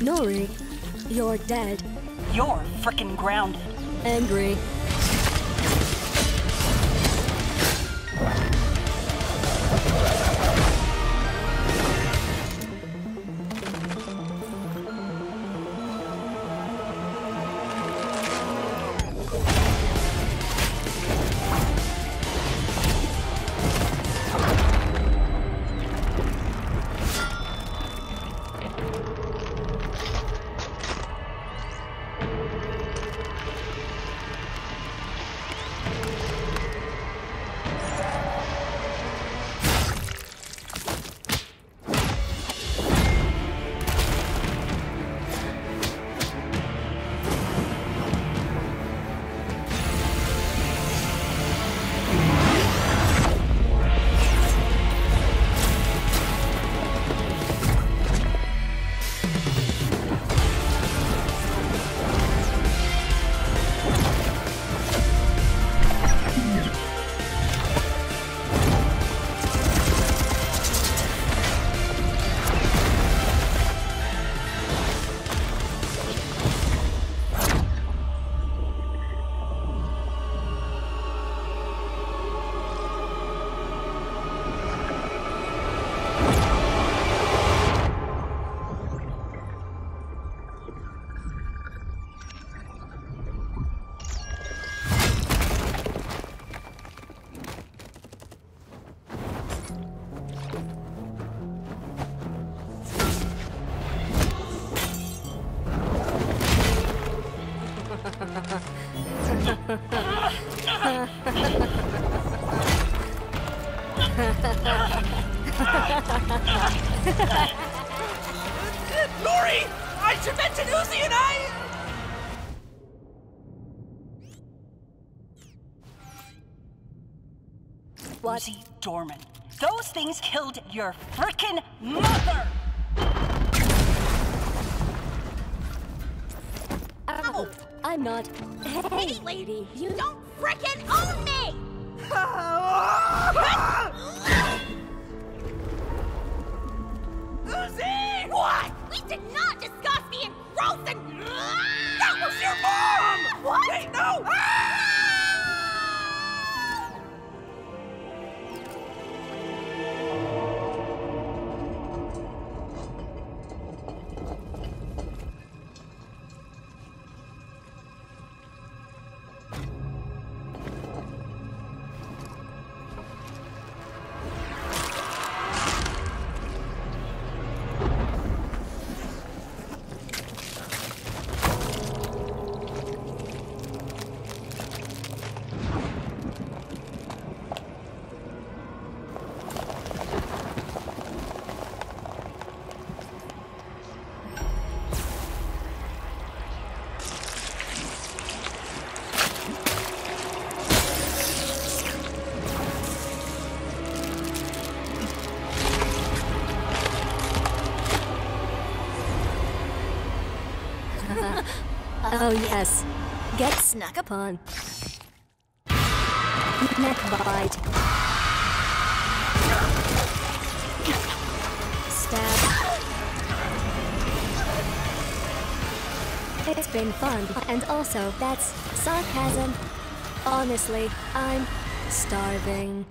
Nori, you're dead. You're frickin' grounded. Angry. Lori! I should mention Uzi and I! What? Uzi Dorman. Those things killed your frickin' mother! Oh! I'm not. Hey, lady, you don't frickin' own me! Uzi! What? We did not discuss being gross and... That was your mom! What? Wait, no! Oh yes, get snuck upon. Neck bite. Stab. It's been fun, and also that's sarcasm. Honestly, I'm starving.